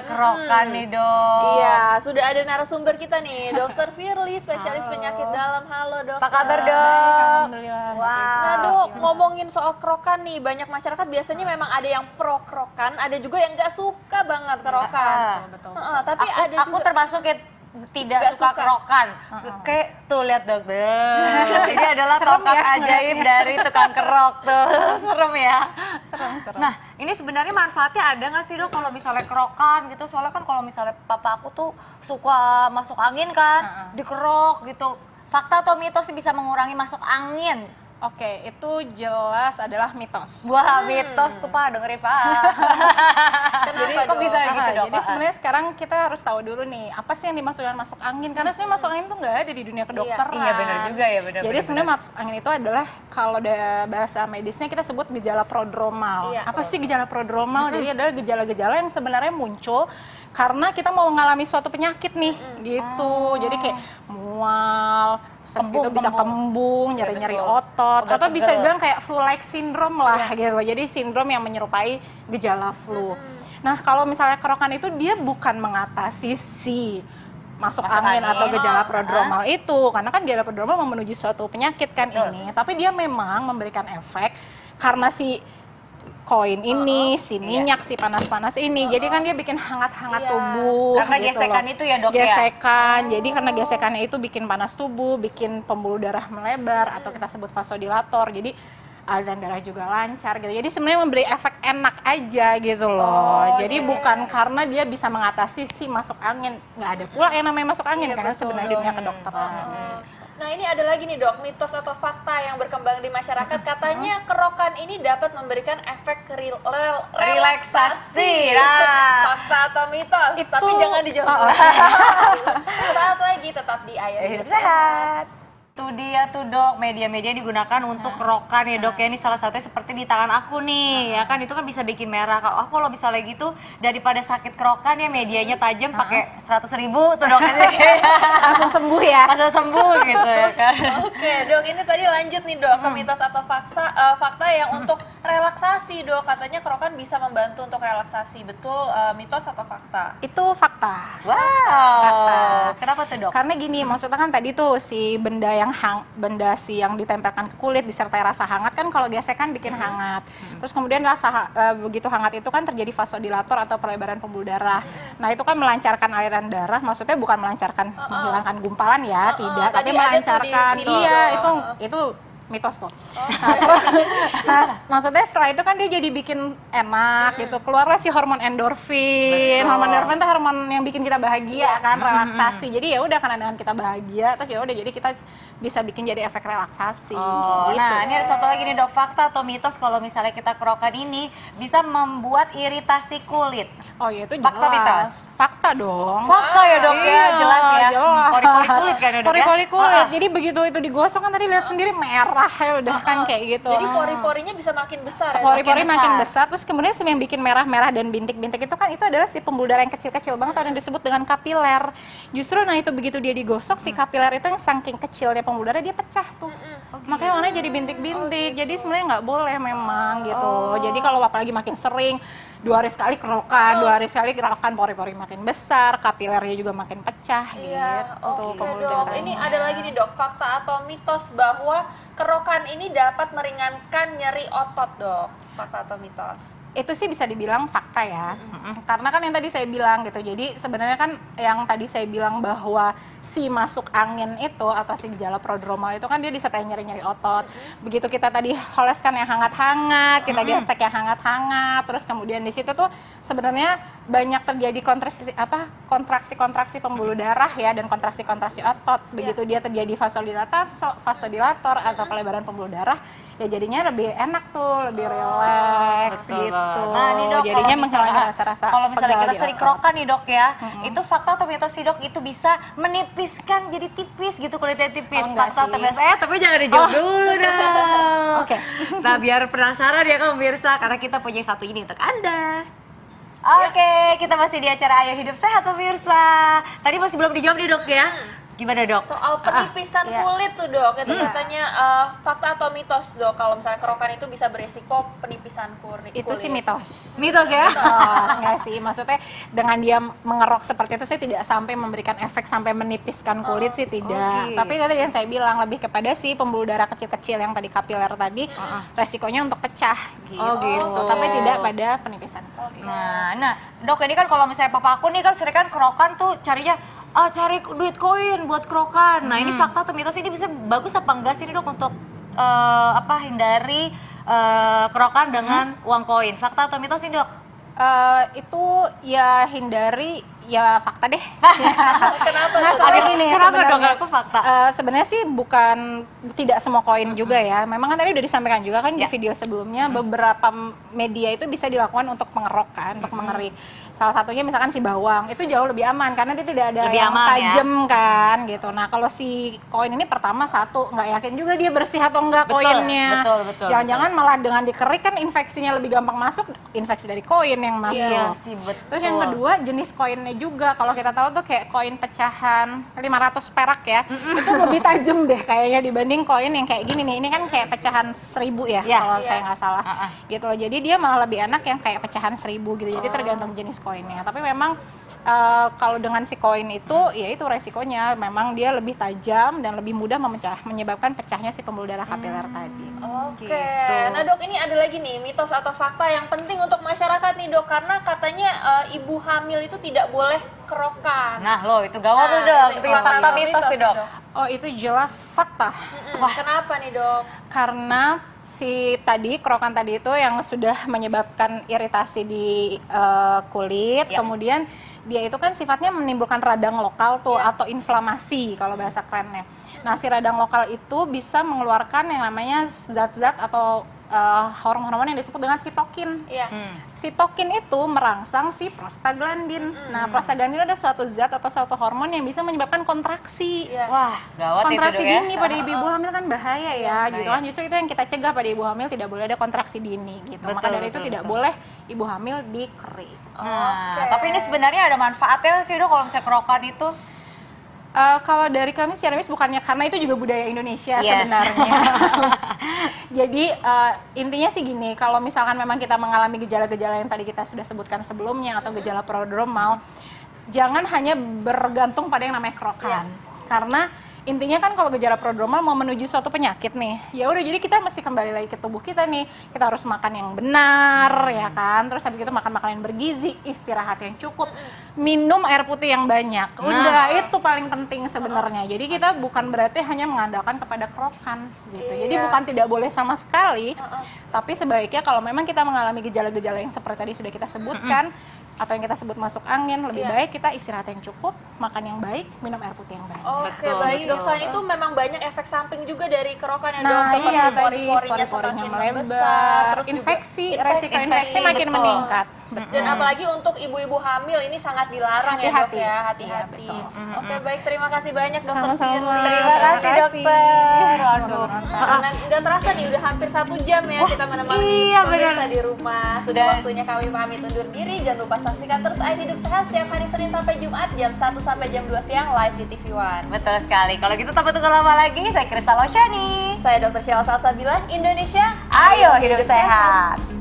agak kerokan nih dok. Iya, sudah ada narasumber kita nih, Dokter Firly, spesialis penyakit dalam. Halo dok. Apa kabar dok? Alhamdulillah. Wow. Nah dok, ngomongin soal kerokan nih, banyak masyarakat biasanya memang ada yang pro kerokan, ada juga yang nggak suka banget kerokan. Betul. Tapi aku termasuk ya. Tidak suka kerokan. Kayak tuh lihat dokter. Ini adalah tongkat ajaib dari tukang kerok tuh. Serem ya. Serem. Nah, ini sebenarnya manfaatnya ada nggak sih dok kalau misalnya kerokan gitu? Soalnya kan kalau misalnya papa aku tuh suka masuk angin kan, dikerok gitu. Fakta atau mitos bisa mengurangi masuk angin? Oke, itu jelas adalah mitos. Wah, mitos tuh Pak, dengerin Pak. Jadi kok bisa gitu dong? Jadi sebenarnya sekarang kita harus tahu dulu nih, apa sih yang dimasukkan masuk angin? Karena sebenarnya masuk angin tuh nggak ada di dunia kedokteran. Iya, benar juga ya, benar. Jadi sebenarnya masuk angin itu adalah kalau bahasa medisnya kita sebut gejala prodromal. Iya, apa sih gejala prodromal? Jadi adalah gejala-gejala yang sebenarnya muncul karena kita mau mengalami suatu penyakit nih, gitu. Jadi kayak mual, terus itu bisa kembung, nyeri-nyeri otot. Atau bisa dibilang kayak flu-like syndrome lah gitu. Jadi sindrom yang menyerupai gejala flu. Nah kalau misalnya kerokan itu dia bukan mengatasi si masuk angin atau gejala prodromal itu. Karena kan gejala prodromal memenuhi suatu penyakit kan ini. Tapi dia memang memberikan efek karena si koin ini, si minyak, si panas-panas ini. Jadi kan dia bikin hangat-hangat tubuh. Karena gitu gesekan itu ya dok ya? Gesekan, jadi karena gesekannya itu bikin panas tubuh, bikin pembuluh darah melebar, atau kita sebut vasodilator. Jadi aliran darah juga lancar gitu. Jadi sebenarnya memberi efek enak aja gitu loh. Jadi bukan karena dia bisa mengatasi si masuk angin. Nggak ada pula yang namanya masuk angin, karena sebenarnya dunia kedokteran. Nah ini ada lagi nih dok, mitos atau fakta yang berkembang di masyarakat, katanya kerokan ini dapat memberikan efek relaksasi. Nah, fakta atau mitos? Itu... Tapi jangan dijawab. Saat lagi tetap di Ayo Hidup Sehat. Itu dia tuh dok, media-media digunakan untuk kerokan ya dok ya. Ini salah satunya seperti di tangan aku nih, ya kan itu kan bisa bikin merah. Aku kalau misalnya gitu daripada sakit kerokan ya, medianya tajam, pakai 100.000 tuh dok. Langsung sembuh ya, langsung sembuh gitu ya kan. Oke dok, ini tadi lanjut nih dok ke mitos atau fakta yang untuk relaksasi dok, katanya kerokan bisa membantu untuk relaksasi. Betul mitos atau fakta? Itu fakta. Wow, fakta. Kenapa tuh dok? Karena gini, maksudnya kan tadi tuh si benda yang ditempelkan ke kulit disertai rasa hangat kan, kalau gesekan bikin hangat. Terus kemudian rasa begitu hangat itu kan terjadi vasodilator atau pelebaran pembuluh darah. Nah itu kan melancarkan aliran darah, maksudnya bukan melancarkan menghilangkan gumpalan ya, tidak, tapi melancarkan. Iya, itu mitos tuh. Nah, maksudnya setelah itu kan dia jadi bikin enak gitu, keluarlah si hormon endorfin. Hormon endorfin itu hormon yang bikin kita bahagia kan, relaksasi. Jadi ya udah karena dengan kita bahagia, terus ya udah jadi kita bisa bikin jadi efek relaksasi. Gitu. Nah ini ada satu lagi nih dok, fakta atau mitos kalau misalnya kita kerokan ini bisa membuat iritasi kulit? Oh ya itu jelas. Fakta mitos? Fakta dong. Fakta ya dok ya, jelas ya. Pori-pori kulit kan ya dok ya? Pori-pori kulit, jadi begitu itu digosok kan tadi lihat sendiri merah. Ya udah kan kayak gitu. Jadi pori-porinya bisa makin besar ya? Pori-pori makin besar, terus kemudian yang bikin merah-merah dan bintik-bintik itu kan itu adalah si pembuluh darah yang kecil-kecil banget yang disebut dengan kapiler. Justru nah itu begitu dia digosok si kapiler itu yang saking kecilnya pembuluh darah dia pecah tuh. Makanya warnanya jadi bintik-bintik. Jadi sebenarnya nggak boleh memang gitu. Jadi kalau apalagi makin sering, 2 hari sekali kerokan, 2 hari sekali kerokan, pori-pori makin besar, kapilernya juga makin pecah gitu. Oke dok, ini ada lagi nih dok, fakta atau mitos bahwa kerokan ini dapat meringankan nyeri otot dok, fakta atau mitos? Itu sih bisa dibilang fakta ya, karena kan yang tadi saya bilang gitu. Jadi sebenarnya kan yang tadi saya bilang bahwa si masuk angin itu atau si gejala prodromal itu kan dia disertai nyeri-nyeri otot. Begitu kita tadi holeskan yang hangat-hangat, kita gesek yang hangat-hangat, terus kemudian di situ tuh sebenarnya banyak terjadi kontraksi-kontraksi pembuluh darah ya, dan kontraksi-kontraksi otot. Begitu dia terjadi vasodilator atau pelebaran pembuluh darah, ya jadinya lebih enak tuh, lebih rileks gitu. Nah, ini dok, jadinya menghilangkan rasa-rasa. Kalau misalnya kita sering kerokan nih dok ya, itu fakta atau mitos sih dok? Itu bisa menipiskan jadi tipis gitu, kulitnya tipis. Fakta atau mitos? Tapi jangan dijawab dulu dong. Oke. Nah, biar penasaran ya kan pemirsa, karena kita punya satu ini untuk Anda. Oke, kita masih di acara Ayo Hidup Sehat pemirsa. Tadi masih belum dijawab nih dok ya. Gimana dok? Soal penipisan kulit tuh dok, itu katanya fakta atau mitos dok, kalau misalnya kerokan itu bisa beresiko penipisan kulit. Itu sih mitos. Mitos ya? Mitos. Enggak sih, maksudnya dengan dia mengerok seperti itu saya tidak sampai memberikan efek sampai menipiskan kulit sih tidak. Okay. Tapi tadi yang saya bilang lebih kepada si pembuluh darah kecil-kecil yang tadi kapiler tadi, resikonya untuk pecah gitu. Oh gitu. Tapi tidak pada penipisan kulit. Nah dok ini kan kalau misalnya papa aku nih kan sering kan kerokan tuh carinya cari duit koin buat kerokan. Nah ini fakta atau mitos, ini bisa bagus apa enggak sih ini dok untuk hindari kerokan dengan uang koin? Fakta atau mitos ini dok? Itu ya hindari ya fakta deh. Kenapa? Nah, soalnya gini ya, kenapa dong aku fakta? Sebenarnya sih bukan tidak semua koin juga ya. Memang kan tadi udah disampaikan juga kan di video sebelumnya beberapa media itu bisa dilakukan untuk mengerok kan, untuk mengeri. Salah satunya misalkan si bawang, itu jauh lebih aman karena dia tidak ada lebih yang tajam kan gitu. Nah kalau si koin ini pertama satu, nggak yakin juga dia bersih atau enggak koinnya. Jangan-jangan malah dengan dikerik kan infeksinya lebih gampang masuk, infeksi dari koin yang masuk. Iya, sih, betul. Terus yang kedua jenis koinnya juga, kalau kita tahu tuh kayak koin pecahan 500 perak ya, itu lebih tajam deh kayaknya dibanding koin yang kayak gini nih. Ini kan kayak pecahan 1000 ya, kalau saya nggak salah. Gitu loh, jadi dia malah lebih enak yang kayak pecahan 1000 gitu, jadi tergantung jenis koin. Tapi memang kalau dengan si koin itu, ya itu resikonya memang dia lebih tajam dan lebih mudah memecah, menyebabkan pecahnya si pembuluh darah kapiler tadi. Oke. Gitu. Nah dok, ini ada lagi nih mitos atau fakta yang penting untuk masyarakat nih dok, karena katanya ibu hamil itu tidak boleh kerokan. Nah loh itu gawat tuh dok, itu fakta mitos sih dok. Oh itu jelas fakta. Wah. Kenapa nih dok? Karena si tadi kerokan tadi itu yang sudah menyebabkan iritasi di kulit, kemudian dia itu kan sifatnya menimbulkan radang lokal tuh atau inflamasi kalau bahasa kerennya. Nah si radang lokal itu bisa mengeluarkan yang namanya zat-zat atau hormon-hormon yang disebut dengan sitokin. Sitokin itu merangsang si prostaglandin. Nah, prostaglandin ada suatu zat atau suatu hormon yang bisa menyebabkan kontraksi. Wah, gawat kontraksi itu dini pada ibu hamil kan bahaya ya, gitu kan. Justru itu yang kita cegah pada ibu hamil, tidak boleh ada kontraksi dini gitu. Betul, maka dari itu tidak boleh ibu hamil dikerik. Tapi ini sebenarnya ada manfaatnya sih dok kalau misalnya kerokan itu. Kalau dari kami secara medis bukannya, karena itu juga budaya Indonesia sebenarnya. Jadi intinya sih gini, kalau misalkan memang kita mengalami gejala-gejala yang tadi kita sudah sebutkan sebelumnya atau gejala prodromal, jangan hanya bergantung pada yang namanya kerokan. Karena intinya kan kalau gejala prodromal mau menuju suatu penyakit nih, ya udah jadi kita mesti kembali lagi ke tubuh kita nih, kita harus makan yang benar ya kan, terus habis itu makan makanan bergizi, istirahat yang cukup, minum air putih yang banyak, udah itu paling penting sebenarnya. Jadi kita bukan berarti hanya mengandalkan kepada kerokan gitu, jadi bukan tidak boleh sama sekali, tapi sebaiknya kalau memang kita mengalami gejala-gejala yang seperti tadi sudah kita sebutkan, atau yang kita sebut masuk angin, lebih baik kita istirahat yang cukup, makan yang baik, minum air putih yang baik. Oke, baik dok, selain itu memang banyak efek samping juga dari kerokan ya dok, seperti pori-porinya semakin membesar, terus infeksi, resiko infeksi makin meningkat. Dan apalagi untuk ibu-ibu hamil ini sangat dilarang ya dok ya, hati-hati. Oke, baik, terima kasih banyak dokter Firly. Terima kasih dokter. Aduh, nggak terasa nih udah hampir 1 jam ya kita menemani pemirsa di rumah. Sudah waktunya kami pamit undur diri, jangan lupa saksikan terus Ayo Hidup Sehat setiap hari Senin sampai Jumat jam 1 sampai jam 2 siang live di TV One. Betul sekali. Kalau gitu tanpa tunggu lama lagi, saya Kristal Oshani, saya Dr. Sheila Salsabila, Indonesia. Ayo Hidup Sehat.